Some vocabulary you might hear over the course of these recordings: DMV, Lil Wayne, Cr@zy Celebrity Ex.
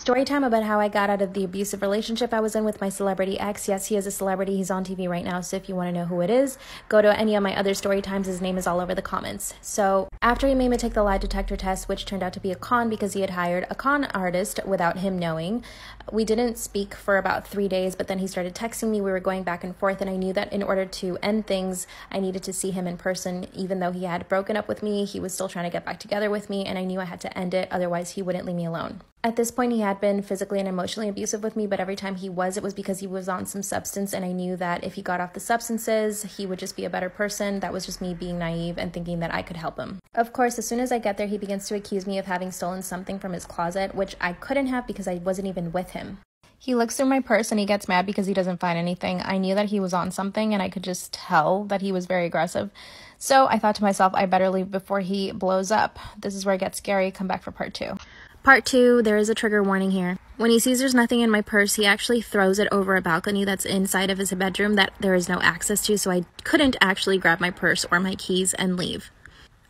Story time about how I got out of the abusive relationship I was in with my celebrity ex. Yes, he is a celebrity. He's on TV right now. So if you want to know who it is, go to any of my other story times. His name is all over the comments. So after he made me take the lie detector test, which turned out to be a con because he had hired a con artist without him knowing, we didn't speak for about 3 days, but then he started texting me. We were going back and forth, and I knew that in order to end things, I needed to see him in person. Even though he had broken up with me, he was still trying to get back together with me, and I knew I had to end it. Otherwise, he wouldn't leave me alone. At this point, he had been physically and emotionally abusive with me, but every time he was, it was because he was on some substance, and I knew that if he got off the substances, he would just be a better person. That was just me being naive and thinking that I could help him. Of course, as soon as I get there, he begins to accuse me of having stolen something from his closet, which I couldn't have because I wasn't even with him. He looks through my purse and he gets mad because he doesn't find anything. I knew that he was on something, and I could just tell that he was very aggressive. So I thought to myself, I better leave before he blows up. This is where it gets scary. Come back for part two. Part two, there is a trigger warning here. When he sees there's nothing in my purse, he actually throws it over a balcony that's inside of his bedroom that there is no access to, so I couldn't actually grab my purse or my keys and leave.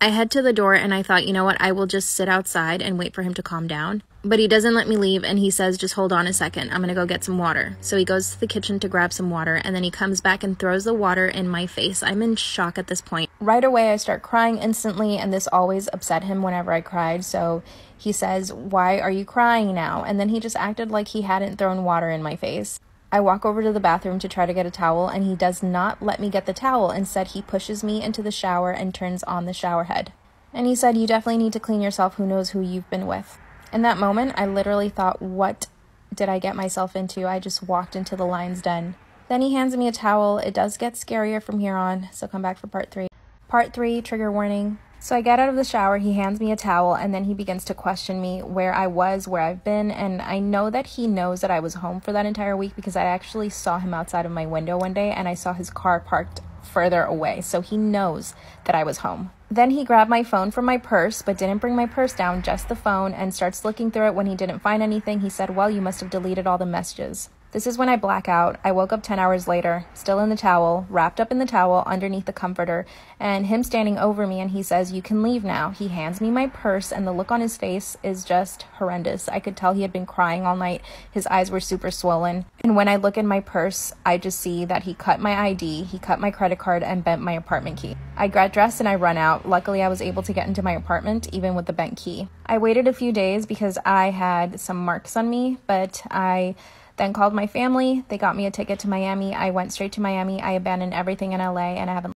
I head to the door and I thought, you know what, I will just sit outside and wait for him to calm down. But he doesn't let me leave, and he says, just hold on a second, I'm gonna go get some water. So he goes to the kitchen to grab some water, and then he comes back and throws the water in my face. I'm in shock at this point. Right away, I start crying instantly, and this always upset him whenever I cried. So he says, why are you crying now? And then he just acted like he hadn't thrown water in my face. I walk over to the bathroom to try to get a towel, and he does not let me get the towel. Instead, he pushes me into the shower and turns on the shower head. And he said, you definitely need to clean yourself. Who knows who you've been with? In that moment, I literally thought, what did I get myself into? I just walked into the lion's den. Then he hands me a towel. It does get scarier from here on, so come back for part three. Part three, trigger warning. So I get out of the shower, he hands me a towel, and then he begins to question me where I was, where I've been, and I know that he knows that I was home for that entire week because I actually saw him outside of my window one day, and I saw his car parked further away, so he knows that I was home. Then he grabbed my phone from my purse, but didn't bring my purse down, just the phone, and starts looking through it. When he didn't find anything, he said, well, you must have deleted all the messages. This is when I black out. I woke up 10 hours later, still in the towel, wrapped up in the towel underneath the comforter, and him standing over me, and he says, you can leave now. He hands me my purse, and the look on his face is just horrendous. I could tell he had been crying all night. His eyes were super swollen. And when I look in my purse, I just see that he cut my ID, he cut my credit card, and bent my apartment key. I got dressed and I run out. Luckily, I was able to get into my apartment, even with the bent key. I waited a few days because I had some marks on me, but I then called my family. They got me a ticket to Miami. I went straight to Miami. I abandoned everything in LA, and I haven't.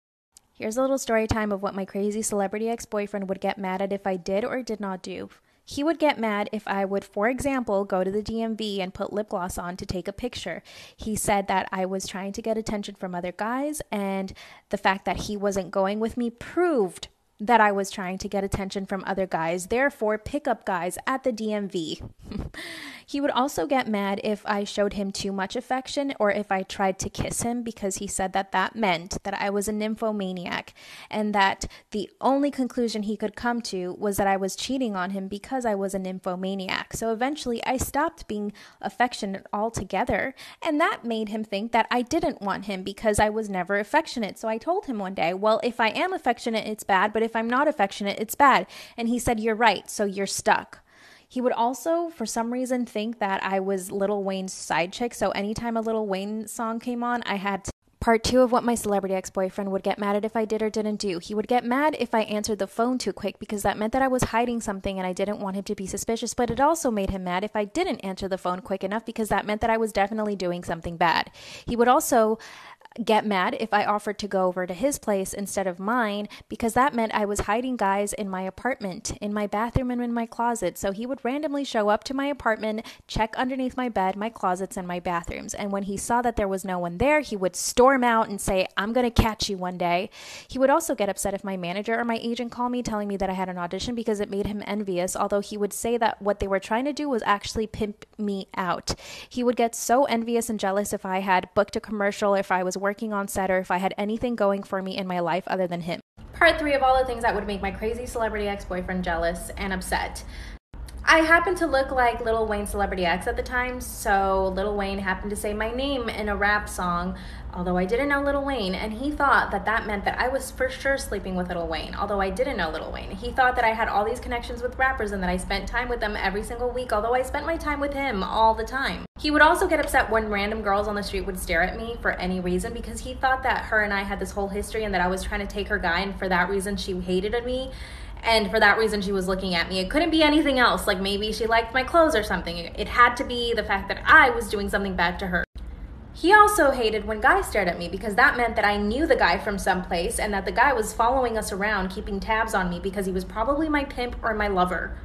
Here's a little story time of what my crazy celebrity ex-boyfriend would get mad at if I did or did not do. He would get mad if I would, for example, go to the DMV and put lip gloss on to take a picture. He said that I was trying to get attention from other guys, and the fact that he wasn't going with me proved that I was trying to get attention from other guys, therefore pick up guys at the DMV. He would also get mad if I showed him too much affection or if I tried to kiss him, because he said that that meant that I was a nymphomaniac and that the only conclusion he could come to was that I was cheating on him because I was a nymphomaniac. So eventually I stopped being affectionate altogether, and that made him think that I didn't want him because I was never affectionate. So I told him one day, well, if I am affectionate, it's bad, but if I'm not affectionate, it's bad. And he said, you're right, so you're stuck. He would also, for some reason, think that I was Lil Wayne's side chick. So anytime a Lil Wayne song came on, I had to. Part two of what my celebrity ex-boyfriend would get mad at if I did or didn't do. He would get mad if I answered the phone too quick because that meant that I was hiding something and I didn't want him to be suspicious, but it also made him mad if I didn't answer the phone quick enough because that meant that I was definitely doing something bad. He would also get mad if I offered to go over to his place instead of mine because that meant I was hiding guys in my apartment, in my bathroom, and in my closet. So he would randomly show up to my apartment, check underneath my bed, my closets, and my bathrooms. And when he saw that there was no one there, he would storm out and say, I'm going to catch you one day. He would also get upset if my manager or my agent called me telling me that I had an audition because it made him envious, although he would say that what they were trying to do was actually pimp me out. He would get so envious and jealous if I had booked a commercial, if I was working on set, or if I had anything going for me in my life other than him. Part three of all the things that would make my crazy celebrity ex-boyfriend jealous and upset. I happened to look like Lil Wayne Celebrity X at the time, so Lil Wayne happened to say my name in a rap song, although I didn't know Lil Wayne, and he thought that that meant that I was for sure sleeping with Lil Wayne, although I didn't know Lil Wayne. He thought that I had all these connections with rappers and that I spent time with them every single week, although I spent my time with him all the time. He would also get upset when random girls on the street would stare at me for any reason because he thought that her and I had this whole history and that I was trying to take her guy, and for that reason she hated me. And for that reason, she was looking at me. It couldn't be anything else. Like, maybe she liked my clothes or something. It had to be the fact that I was doing something bad to her. He also hated when guys stared at me because that meant that I knew the guy from someplace and that the guy was following us around, keeping tabs on me because he was probably my pimp or my lover.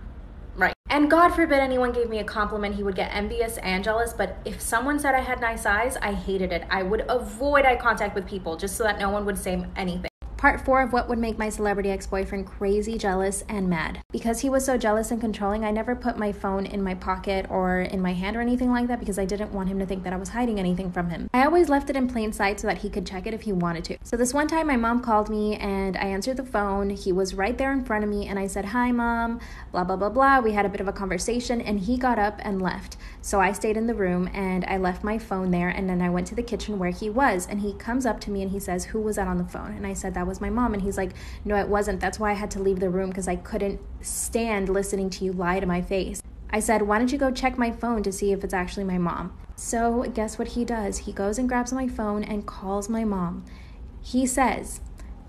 Right. And God forbid anyone gave me a compliment. He would get envious and jealous, but if someone said I had nice eyes, I hated it. I would avoid eye contact with people just so that no one would say anything. Part 4 of what would make my celebrity ex-boyfriend crazy, jealous, and mad. Because he was so jealous and controlling, I never put my phone in my pocket or in my hand or anything like that because I didn't want him to think that I was hiding anything from him. I always left it in plain sight so that he could check it if he wanted to. So this one time my mom called me and I answered the phone. He was right there in front of me and I said, "Hi mom, blah, blah, blah, blah." We had a bit of a conversation and he got up and left. So I stayed in the room and I left my phone there, and then I went to the kitchen where he was, and he comes up to me and he says, "Who was that on the phone?" And I said, "That was my mom." And he's like, "No, it wasn't. That's why I had to leave the room because I couldn't stand listening to you lie to my face." I said, "Why don't you go check my phone to see if it's actually my mom?" So guess what he does? He goes and grabs my phone and calls my mom. He says,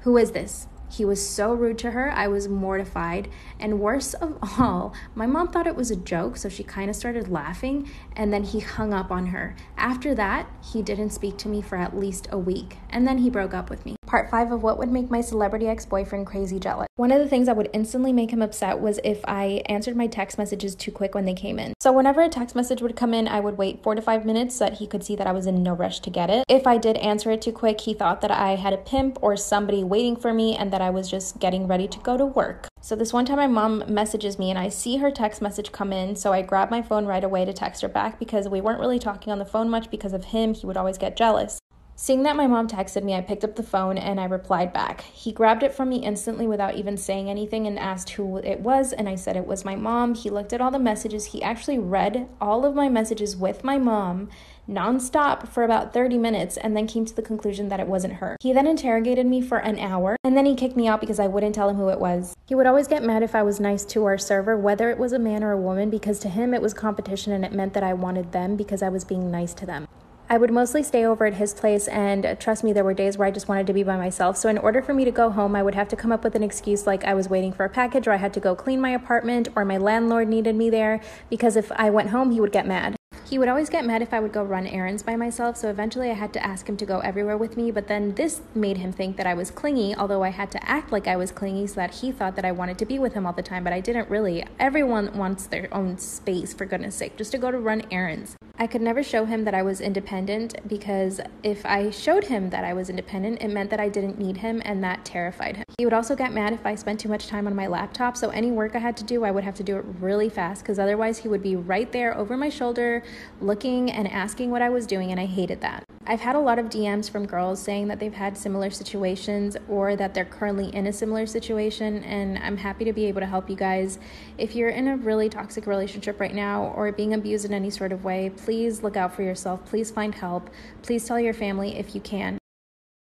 "Who is this?" He was so rude to her. I was mortified. And worst of all, my mom thought it was a joke, so she kind of started laughing, and then he hung up on her. After that, he didn't speak to me for at least a week, and then he broke up with me. Part 5 of what would make my celebrity ex-boyfriend crazy, jealous. One of the things that would instantly make him upset was if I answered my text messages too quick when they came in. So whenever a text message would come in, I would wait 4 to 5 minutes so that he could see that I was in no rush to get it. If I did answer it too quick, he thought that I had a pimp or somebody waiting for me and that I was just getting ready to go to work. So this one time my mom messages me and I see her text message come in, so I grab my phone right away to text her back because we weren't really talking on the phone much because of him. He would always get jealous. Seeing that my mom texted me, I picked up the phone and I replied back. He grabbed it from me instantly without even saying anything and asked who it was, and I said it was my mom. He looked at all the messages. He actually read all of my messages with my mom nonstop for about 30 minutes and then came to the conclusion that it wasn't her. He then interrogated me for an hour and then he kicked me out because I wouldn't tell him who it was. He would always get mad if I was nice to our server, whether it was a man or a woman, because to him it was competition and it meant that I wanted them because I was being nice to them. I would mostly stay over at his place, and trust me, there were days where I just wanted to be by myself. So in order for me to go home, I would have to come up with an excuse like I was waiting for a package, or I had to go clean my apartment, or my landlord needed me there, because if I went home, he would get mad. He would always get mad if I would go run errands by myself, so eventually I had to ask him to go everywhere with me, but then this made him think that I was clingy, although I had to act like I was clingy so that he thought that I wanted to be with him all the time, but I didn't really. Everyone wants their own space, for goodness sake, just to go to run errands. I could never show him that I was independent because if I showed him that I was independent, it meant that I didn't need him, and that terrified him. He would also get mad if I spent too much time on my laptop, so any work I had to do, I would have to do it really fast because otherwise he would be right there over my shoulder looking and asking what I was doing, and I hated that. I've had a lot of DMs from girls saying that they've had similar situations or that they're currently in a similar situation, and I'm happy to be able to help you guys. If you're in a really toxic relationship right now or being abused in any sort of way, please look out for yourself. Please find help. Please tell your family if you can.